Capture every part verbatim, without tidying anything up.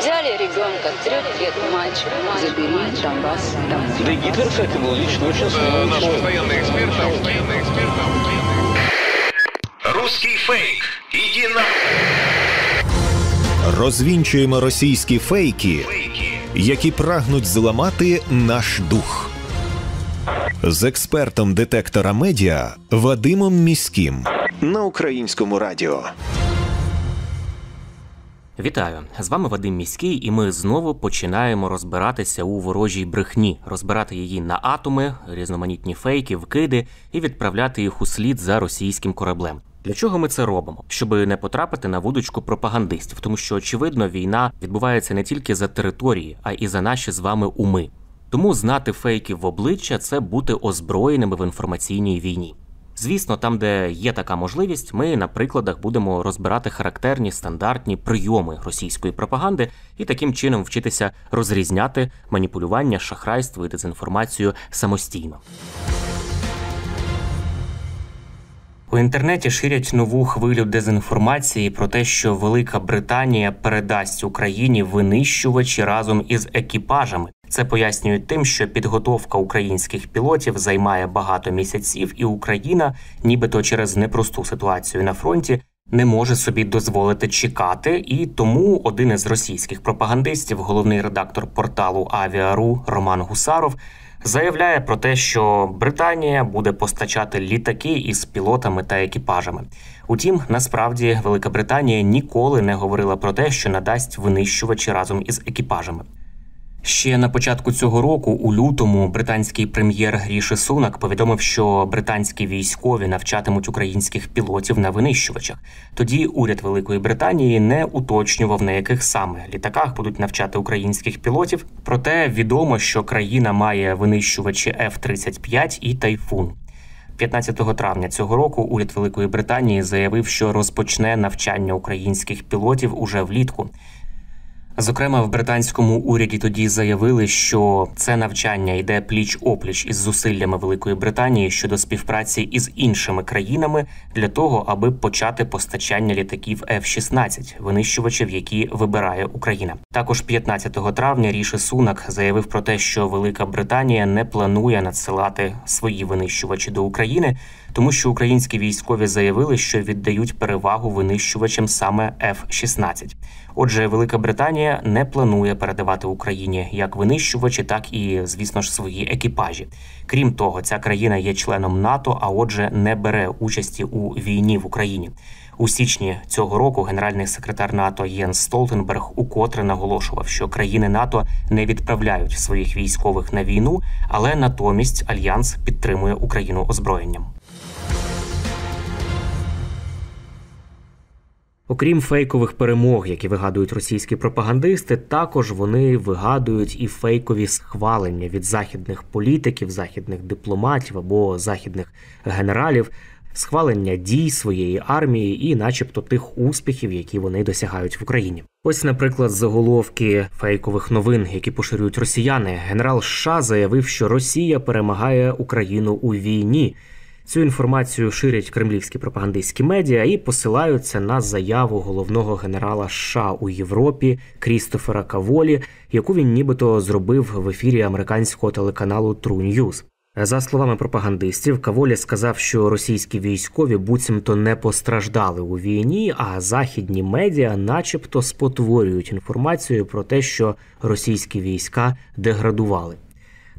Взяли ребенка, трех лет мальчик, забери Донбасс. Да и Гитлер, кстати, был лично очень сложный. Наш постоянный эксперт, постоянный эксперт. Русский фейк. Иди на... Розвінчуємо російські фейки, які прагнуть зламати наш дух. З експертом детектора медіа Вадимом Міським на Українському радіо. Вітаю! З вами Вадим Міський, і ми знову починаємо розбиратися у ворожій брехні, розбирати її на атоми, різноманітні фейки, вкиди і відправляти їх у слід за російським кораблем. Для чого ми це робимо? Щоб не потрапити на вудочку пропагандистів, тому що, очевидно, війна відбувається не тільки за території, а і за наші з вами уми. Тому знати фейки в обличчя – це бути озброєними в інформаційній війні. Звісно, там, де є така можливість, ми на прикладах будемо розбирати характерні стандартні прийоми російської пропаганди і таким чином вчитися розрізняти маніпулювання, шахрайство і дезінформацію самостійно. У інтернеті ширять нову хвилю дезінформації про те, що Велика Британія передасть Україні винищувачі разом із екіпажами. Це пояснюють тим, що підготовка українських пілотів займає багато місяців, і Україна, нібито через непросту ситуацію на фронті, не може собі дозволити чекати, і тому один із російських пропагандистів, головний редактор порталу «Авіару» Роман Гусаров, заявляє про те, що Британія буде постачати літаки із пілотами та екіпажами. Утім, насправді, Велика Британія ніколи не говорила про те, що надасть винищувачі разом із екіпажами. Ще на початку цього року, у лютому, британський прем'єр Ріші Сунак повідомив, що британські військові навчатимуть українських пілотів на винищувачах. Тоді уряд Великої Британії не уточнював, на яких саме літаках будуть навчати українських пілотів, проте відомо, що країна має винищувачі еф тридцять п'ять і «Тайфун». п'ятнадцятого травня цього року уряд Великої Британії заявив, що розпочне навчання українських пілотів уже влітку. Зокрема, в британському уряді тоді заявили, що це навчання йде пліч-опліч із зусиллями Великої Британії щодо співпраці із іншими країнами для того, аби почати постачання літаків еф шістнадцять, винищувачів, які вибирає Україна. Також п'ятнадцятого травня Ріші Сунак заявив про те, що Велика Британія не планує надсилати свої винищувачі до України, тому що українські військові заявили, що віддають перевагу винищувачам саме еф шістнадцять. Отже, Велика Британія не планує передавати Україні як винищувачі, так і, звісно ж, свої екіпажі. Крім того, ця країна є членом НАТО, а отже, не бере участі у війні в Україні. У січні цього року генеральний секретар НАТО Єнс Столтенберг укотре наголошував, що країни НАТО не відправляють своїх військових на війну, але натомість Альянс підтримує Україну озброєнням. Окрім фейкових перемог, які вигадують російські пропагандисти, також вони вигадують і фейкові схвалення від західних політиків, західних дипломатів або західних генералів, схвалення дій своєї армії і начебто тих успіхів, які вони досягають в Україні. Ось, наприклад, заголовки фейкових новин, які поширюють росіяни. Генерал США заявив, що Росія перемагає Україну у війні. Цю інформацію ширять кремлівські пропагандистські медіа і посилаються на заяву головного генерала США у Європі Крістофера Каволі, яку він нібито зробив в ефірі американського телеканалу True News. За словами пропагандистів, Каволі сказав, що російські військові буцімто не постраждали у війні, а західні медіа начебто спотворюють інформацію про те, що російські війська деградували.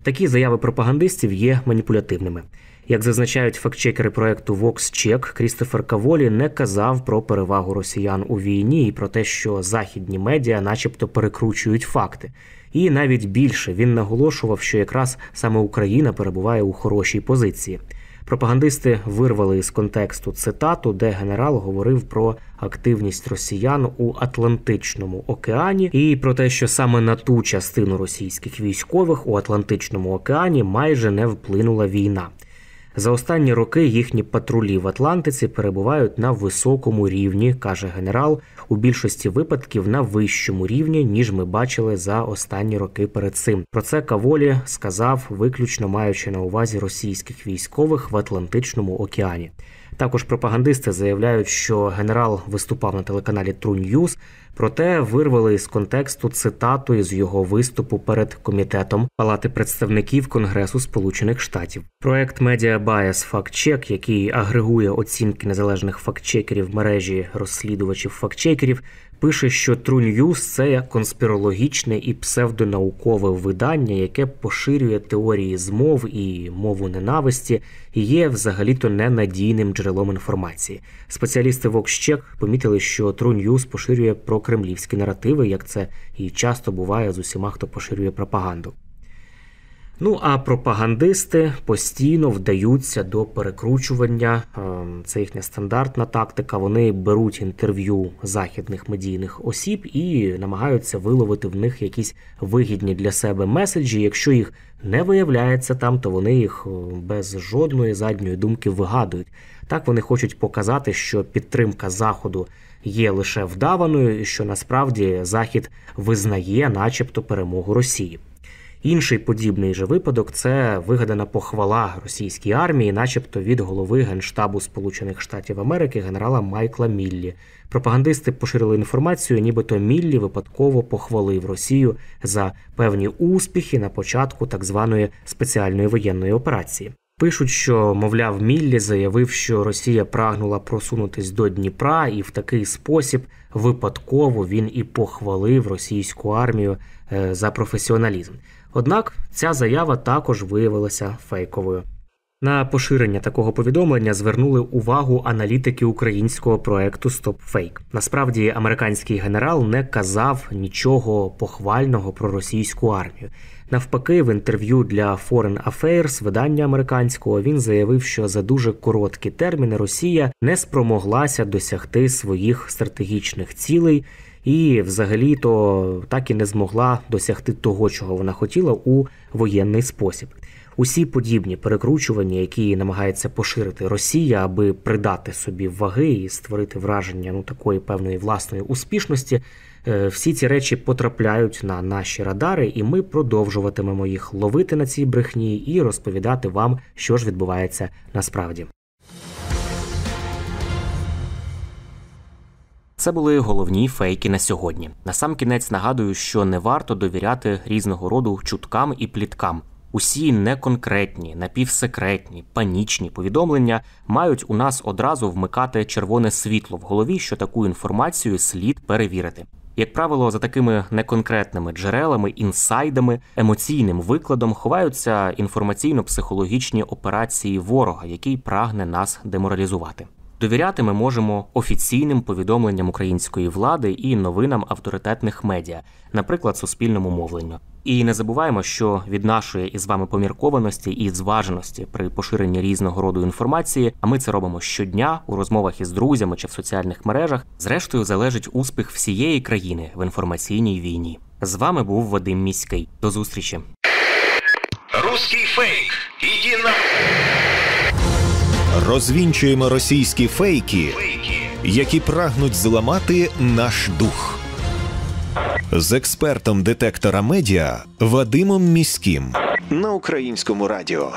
Такі заяви пропагандистів є маніпулятивними. Як зазначають фактчекери проєкту VoxCheck, Крістофер Каволі не казав про перевагу росіян у війні і про те, що західні медіа начебто перекручують факти. І навіть більше, він наголошував, що якраз саме Україна перебуває у хорошій позиції. Пропагандисти вирвали із контексту цитату, де генерал говорив про активність росіян у Атлантичному океані і про те, що саме на ту частину російських військових у Атлантичному океані майже не вплинула війна. За останні роки їхні патрулі в Атлантиці перебувають на високому рівні, каже генерал, у більшості випадків на вищому рівні, ніж ми бачили за останні роки перед цим. Про це Каволі сказав, виключно маючи на увазі російських військових в Атлантичному океані. Також пропагандисти заявляють, що генерал виступав на телеканалі True News, Проте вирвали із контексту цитату із його виступу перед Комітетом Палати представників Конгресу Сполучених Штатів. Проект MediaBias Fact Check, який агрегує оцінки незалежних фактчекерів в мережі розслідувачів-фактчекерів, пише, що True News – це конспірологічне і псевдонаукове видання, яке поширює теорії змов і мову ненависті, і є взагалі-то ненадійним джерелом інформації. Спеціалісти VoxCheck помітили, що True News поширює прокремлівські наративи, як це і часто буває з усіма, хто поширює пропаганду. Ну, а пропагандисти постійно вдаються до перекручування, це їхня стандартна тактика, вони беруть інтерв'ю західних медійних осіб і намагаються виловити в них якісь вигідні для себе меседжі. Якщо їх не виявляється там, то вони їх без жодної задньої думки вигадують. Так вони хочуть показати, що підтримка Заходу є лише вдаваною і що насправді Захід визнає начебто перемогу Росії. Інший подібний же випадок – це вигадана похвала російській армії, начебто від голови Генштабу Сполучених Штатів Америки генерала Майкла Міллі. Пропагандисти поширили інформацію, нібито Міллі випадково похвалив Росію за певні успіхи на початку так званої спеціальної воєнної операції. Пишуть, що, мовляв, Міллі заявив, що Росія прагнула просунутись до Дніпра, і в такий спосіб випадково він і похвалив російську армію за професіоналізм. Однак ця заява також виявилася фейковою. На поширення такого повідомлення звернули увагу аналітики українського проекту StopFake. Насправді, американський генерал не казав нічого похвального про російську армію. Навпаки, в інтерв'ю для Foreign Affairs видання американського він заявив, що за дуже короткі терміни Росія не спромоглася досягти своїх стратегічних цілей і взагалі-то так і не змогла досягти того, чого вона хотіла у воєнний спосіб. Усі подібні перекручування, які намагається поширити Росія, аби придати собі ваги і створити враження ну такої певної власної успішності, всі ці речі потрапляють на наші радари, і ми продовжуватимемо їх ловити на цій брехні і розповідати вам, що ж відбувається насправді. Це були головні фейки на сьогодні. Насамкінець нагадую, що не варто довіряти різного роду чуткам і пліткам. Усі неконкретні, напівсекретні, панічні повідомлення мають у нас одразу вмикати червоне світло в голові, що таку інформацію слід перевірити. Як правило, за такими неконкретними джерелами, інсайдами, емоційним викладом ховаються інформаційно-психологічні операції ворога, який прагне нас деморалізувати. Довіряти ми можемо офіційним повідомленням української влади і новинам авторитетних медіа, наприклад, суспільному мовленню. І не забуваємо, що від нашої із вами поміркованості і зваженості при поширенні різного роду інформації, а ми це робимо щодня у розмовах із друзями чи в соціальних мережах, зрештою залежить успіх всієї країни в інформаційній війні. З вами був Вадим Міський. До зустрічі. Руський фейк. Іди на... Розвінчуємо російські фейки, які прагнуть зламати наш дух. З експертом детектора медіа Вадимом Міським на Українському радіо.